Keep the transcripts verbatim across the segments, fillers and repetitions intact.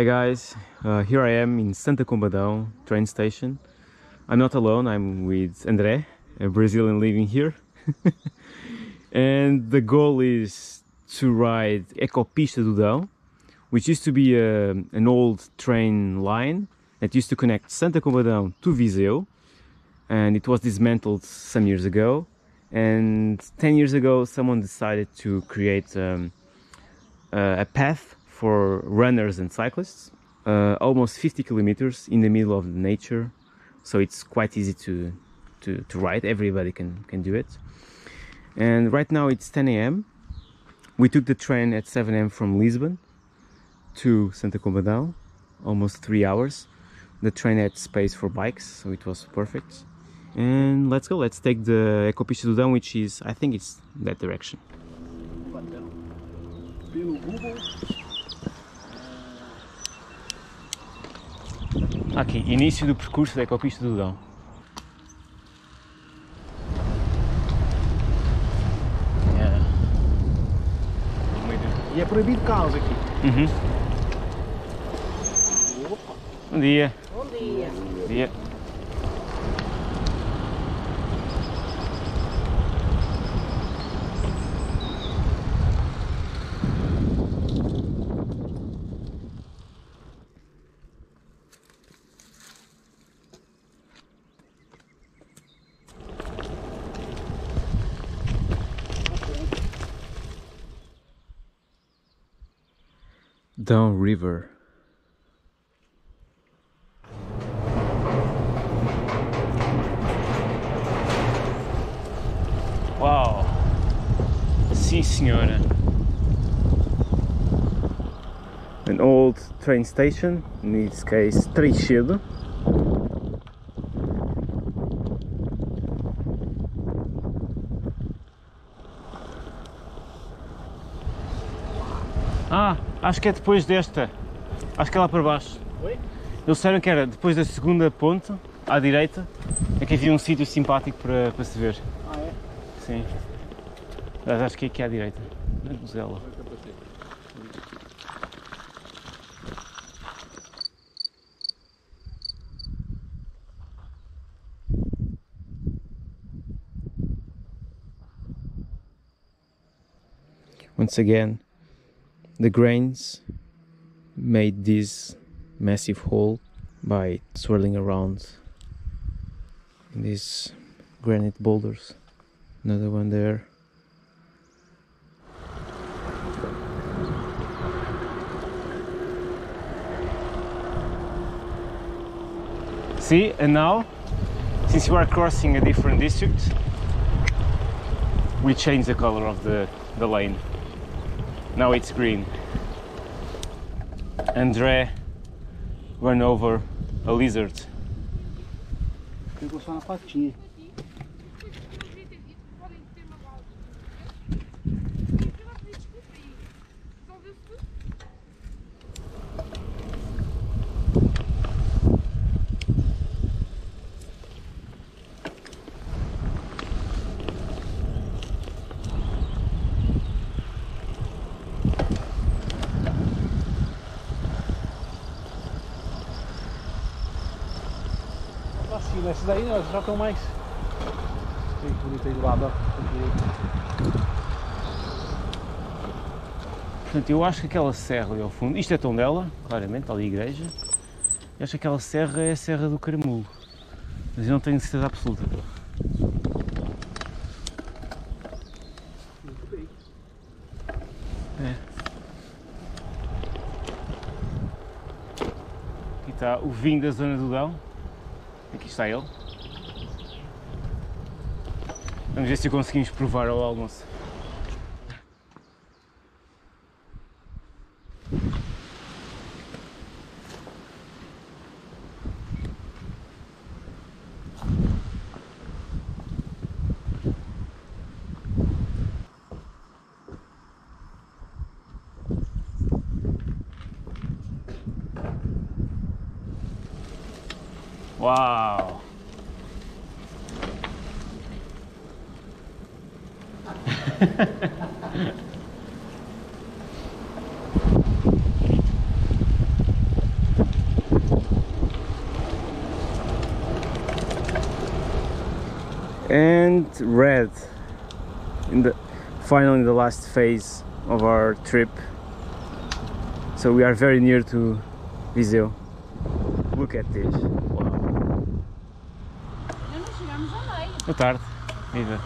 Hi guys, uh, here I am in Santa Comba Dão train station. I'm not alone, I'm with André, a Brazilian living here. And the goal is to ride Ecopista do Dão, which used to be a, an old train line that used to connect Santa Comba Dão to Viseu, and it was dismantled some years ago, and ten years ago someone decided to create um, a path for runners and cyclists, uh, almost fifty kilometers in the middle of nature, so it's quite easy to, to, to ride, everybody can, can do it. And right now it's ten A M We took the train at seven A M from Lisbon to Santa Comba Dão, almost three hours. The train had space for bikes, so it was perfect. And let's go, let's take the Ecopista do Dão, which is, I think it's that direction. Aqui, início do percurso da Ecopista do Dão. Yeah. E é proibido caos aqui. Uhum. Opa. Bom dia. Bom dia. Bom dia. Dão River. Uau! Sim, senhora. An old train station, in this case Trechedo. Ah! Acho que é depois desta, acho que é lá para baixo. Oi? Eles disseram que era depois da segunda ponte, à direita, é que havia um sítio simpático para, para se ver. Ah é? Sim. Mas acho que é aqui à direita. Vamos lá. Once again, the grains made this massive hole by swirling around in these granite boulders. Another one there. See, and now, since we are crossing a different district, we change the color of the, the lane. Now it's green. André ran over a lizard. Pegou só na patinha. Esses daí não, já estão mais. Tem que bonito aí do lado, ó. Portanto, eu acho que aquela serra ali ao fundo, isto é Tondela, claramente, está ali a igreja. Eu acho que aquela serra é a serra do Caramulo, mas eu não tenho certeza absoluta. É. Aqui está o vinho da zona do Dão. Aqui está ele. Vamos ver se conseguimos provar ao almoço. Uau! and red in the finally the last phase of our trip. So we are very near to Viseu. Look at this. Wow. Boa tarde, viva.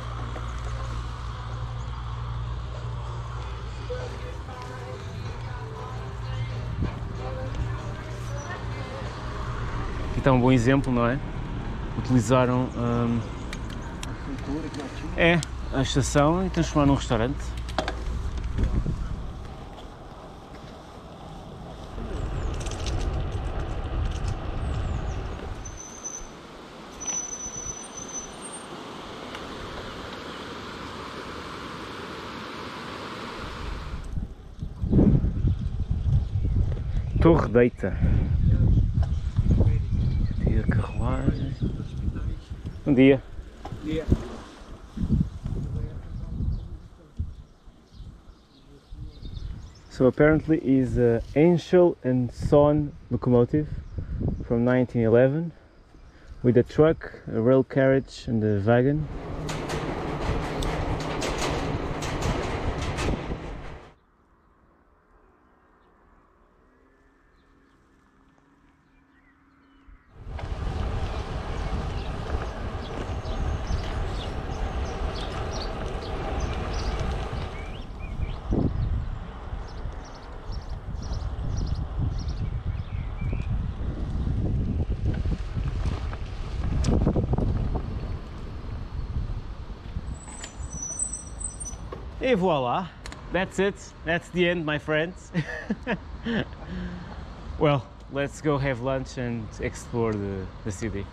Aqui está um bom exemplo, não é? Utilizaram hum, é, a estação e transformaram num restaurante. Torre deita. Tira carruagem. Bom dia. Bom dia. So apparently is a Anschel and Son locomotive from nineteen eleven with a truck, a rail carriage and a wagon. Et voila, that's it, that's the end, my friends. Well, let's go have lunch and explore the, the city.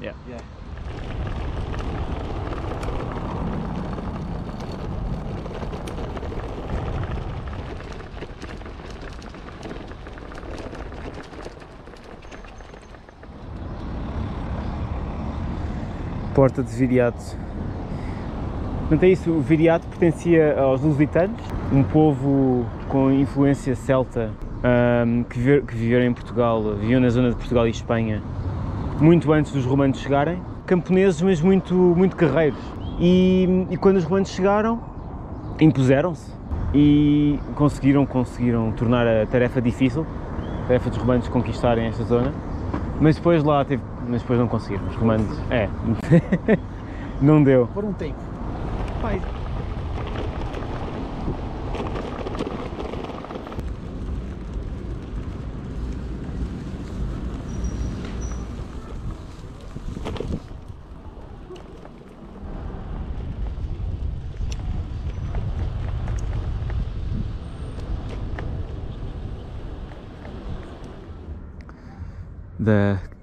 Yeah. Yeah. Porta de Viriato. Portanto, é isso, o Viriato pertencia aos Lusitanos, um povo com influência celta um, que, viver, que viveram em Portugal, viviam na zona de Portugal e Espanha, muito antes dos romanos chegarem, camponeses, mas muito, muito guerreiros. E, e quando os romanos chegaram, impuseram-se e conseguiram, conseguiram tornar a tarefa difícil, a tarefa dos romanos conquistarem esta zona, mas depois lá teve, mas depois não conseguiram, os romanos, é, não deu. Por um tempo. The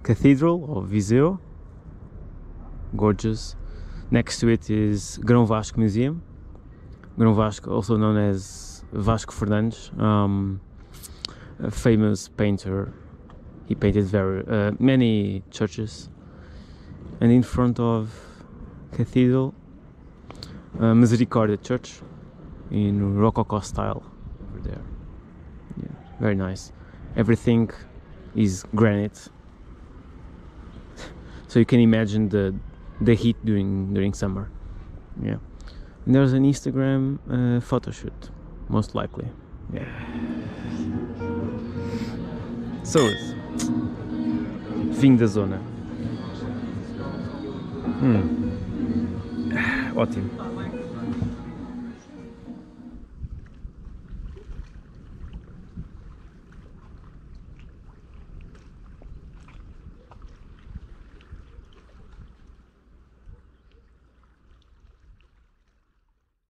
Cathedral of Viseu, gorgeous. Next to it is Grão Vasco Museum. Grão Vasco, also known as Vasco Fernandes, um, a famous painter. He painted very uh, many churches. And in front of Cathedral, uh, Misericórdia Church in Rococo style over there. Yeah, very nice. Everything is granite, so you can imagine the. the heat during during summer. Yeah, and there's an Instagram uh, photo shoot most likely. Yeah, so it's fim da zona. Hum. Ótimo.